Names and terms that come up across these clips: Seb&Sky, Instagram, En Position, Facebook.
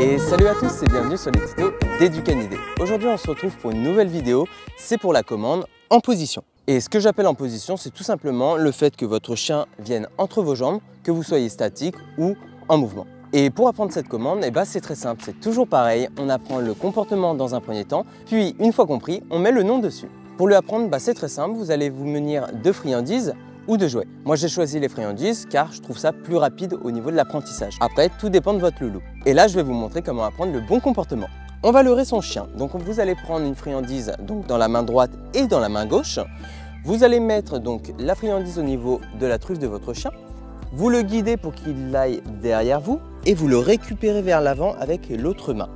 Et salut à tous et bienvenue sur les tutos d'Éducanidé. Aujourd'hui on se retrouve pour une nouvelle vidéo, c'est pour la commande en position. Et ce que j'appelle en position, c'est tout simplement le fait que votre chien vienne entre vos jambes, que vous soyez statique ou en mouvement. Et pour apprendre cette commande, c'est très simple, c'est toujours pareil, on apprend le comportement dans un premier temps, puis une fois compris, on met le nom dessus. Pour lui apprendre, c'est très simple, vous allez vous munir de friandises ou de jouets. Moi j'ai choisi les friandises car je trouve ça plus rapide au niveau de l'apprentissage. Après, tout dépend de votre loulou. Et là, je vais vous montrer comment apprendre le bon comportement. On va leurrer son chien. Donc vous allez prendre une friandise dans la main droite et dans la main gauche. Vous allez mettre donc la friandise au niveau de la truffe de votre chien. Vous le guidez pour qu'il aille derrière vous et vous le récupérez vers l'avant avec l'autre main.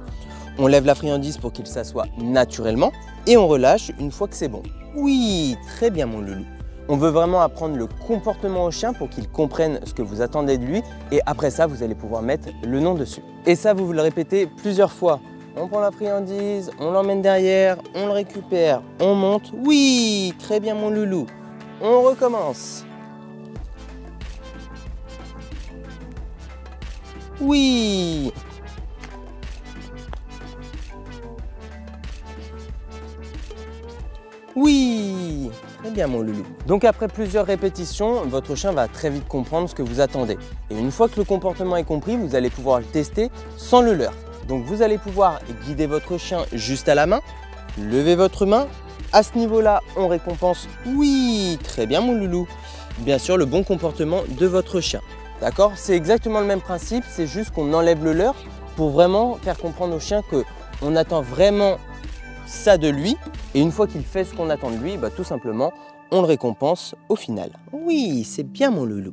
On lève la friandise pour qu'il s'assoie naturellement et on relâche une fois que c'est bon. Oui, très bien mon loulou. On veut vraiment apprendre le comportement au chien pour qu'il comprenne ce que vous attendez de lui et après ça, vous allez pouvoir mettre le nom dessus. Et ça, vous le répétez plusieurs fois. On prend la friandise, on l'emmène derrière, on le récupère, on monte. Oui, très bien mon loulou. On recommence. Oui. Oui. Très bien mon loulou. Donc après plusieurs répétitions, votre chien va très vite comprendre ce que vous attendez. Et une fois que le comportement est compris, vous allez pouvoir le tester sans le leurre. Donc vous allez pouvoir guider votre chien juste à la main, lever votre main. À ce niveau-là, on récompense. Oui, très bien mon loulou. Bien sûr, le bon comportement de votre chien. D'accord? C'est exactement le même principe, c'est juste qu'on enlève le leurre pour vraiment faire comprendre au chien qu'on attend vraiment ça de lui. Et une fois qu'il fait ce qu'on attend de lui, tout simplement, on le récompense au final. Oui, c'est bien mon loulou.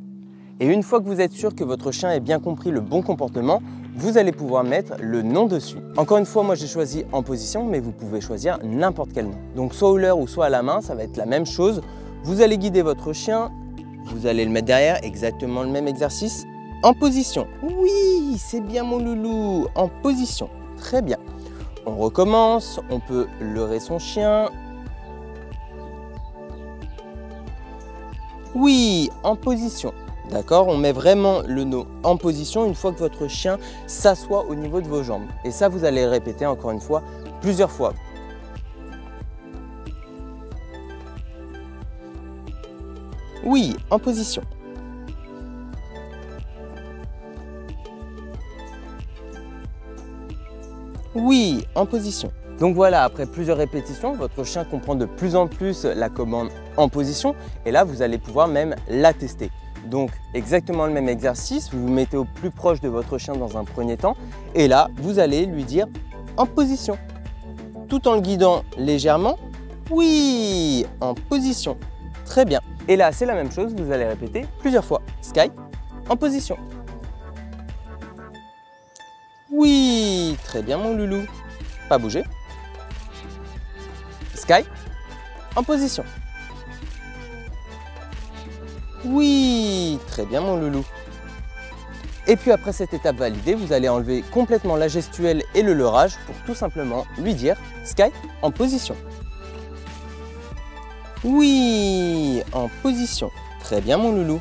Et une fois que vous êtes sûr que votre chien ait bien compris le bon comportement, vous allez pouvoir mettre le nom dessus. Encore une fois, moi j'ai choisi en position, mais vous pouvez choisir n'importe quel nom. Donc soit au leurre ou soit à la main, ça va être la même chose. Vous allez guider votre chien, vous allez le mettre derrière, exactement le même exercice. En position. Oui, c'est bien mon loulou, en position. Très bien. On recommence, on peut leurrer son chien. Oui, en position. D'accord, on met vraiment le nom en position une fois que votre chien s'assoit au niveau de vos jambes. Et ça, vous allez répéter encore une fois, plusieurs fois. Oui, en position. Oui, en position. Donc voilà, après plusieurs répétitions, votre chien comprend de plus en plus la commande en position. Et là, vous allez pouvoir même la tester. Donc exactement le même exercice, vous vous mettez au plus proche de votre chien dans un premier temps et là vous allez lui dire en position tout en le guidant légèrement. Oui, en position, très bien. Et là c'est la même chose, vous allez répéter plusieurs fois. Sky, en position. Oui, très bien mon loulou, pas bouger. Sky, en position. Oui, très bien mon loulou. Et puis après cette étape validée, vous allez enlever complètement la gestuelle et le leurrage pour tout simplement lui dire Sky, en position. Oui, en position. Très bien mon loulou.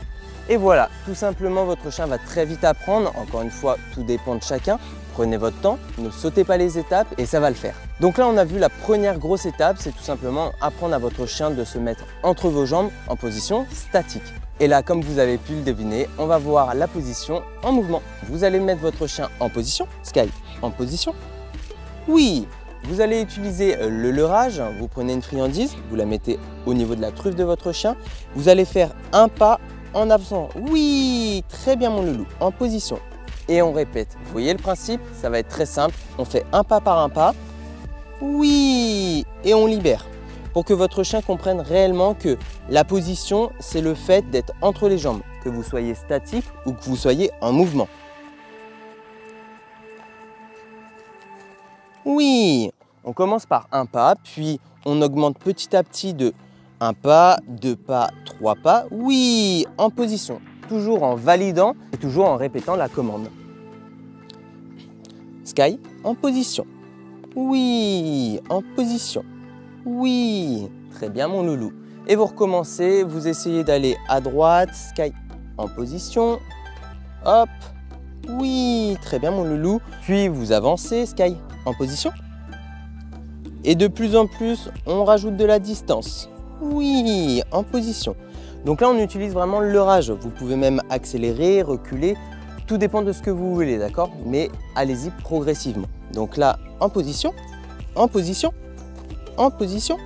Et voilà, tout simplement votre chien va très vite apprendre. Encore une fois, tout dépend de chacun. Prenez votre temps, ne sautez pas les étapes et ça va le faire. Donc là, on a vu la première grosse étape, c'est tout simplement apprendre à votre chien de se mettre entre vos jambes en position statique. Et là, comme vous avez pu le deviner, on va voir la position en mouvement. Vous allez mettre votre chien en position. Sky, en position. Oui, vous allez utiliser le leurrage. Vous prenez une friandise, vous la mettez au niveau de la truffe de votre chien. Vous allez faire un pas en avant. Oui, très bien mon loulou, en position. Et on répète. Vous voyez le principe? Ça va être très simple. On fait un pas par un pas. Oui, et on libère. Pour que votre chien comprenne réellement que la position, c'est le fait d'être entre les jambes, que vous soyez statique ou que vous soyez en mouvement. Oui, on commence par un pas, puis on augmente petit à petit de un pas, deux pas, trois pas. Oui, en position, toujours en validant et toujours en répétant la commande. Sky, en position. Oui, en position. Oui, très bien mon loulou. Et vous recommencez, vous essayez d'aller à droite. Sky, en position. Hop, Oui, très bien mon loulou. Puis vous avancez, Sky, en position. Et de plus en plus, on rajoute de la distance. Oui, en position. Donc là, on utilise vraiment le rage. Vous pouvez même accélérer, reculer. Tout dépend de ce que vous voulez, d'accord? Mais allez-y progressivement. Donc là, en position, en position, en position,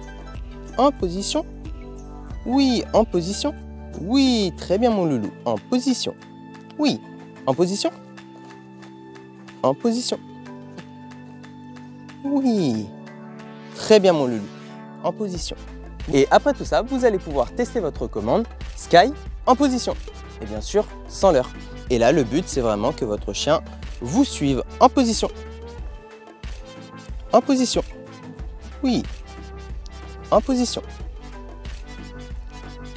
en position. Oui, en position. Oui, très bien mon loulou. En position. Oui, en position. En position. Oui. Très bien mon loulou. En position. Et après tout ça, vous allez pouvoir tester votre commande Sky en position. Et bien sûr, sans leurre. Et là, le but, c'est vraiment que votre chien vous suive en position. En position. Oui. En position.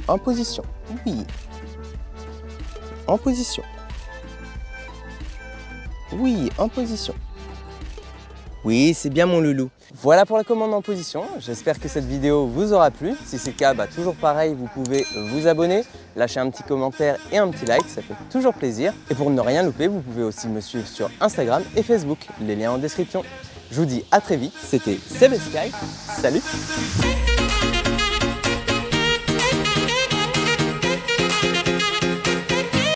En position. Oui. En position. Oui, en position. Oui, c'est bien mon loulou. Voilà pour la commande en position. J'espère que cette vidéo vous aura plu. Si c'est le cas, toujours pareil, vous pouvez vous abonner, lâcher un petit commentaire et un petit like, ça fait toujours plaisir. Et pour ne rien louper, vous pouvez aussi me suivre sur Instagram et Facebook, les liens en description. Je vous dis à très vite, c'était Seb&Sky, salut!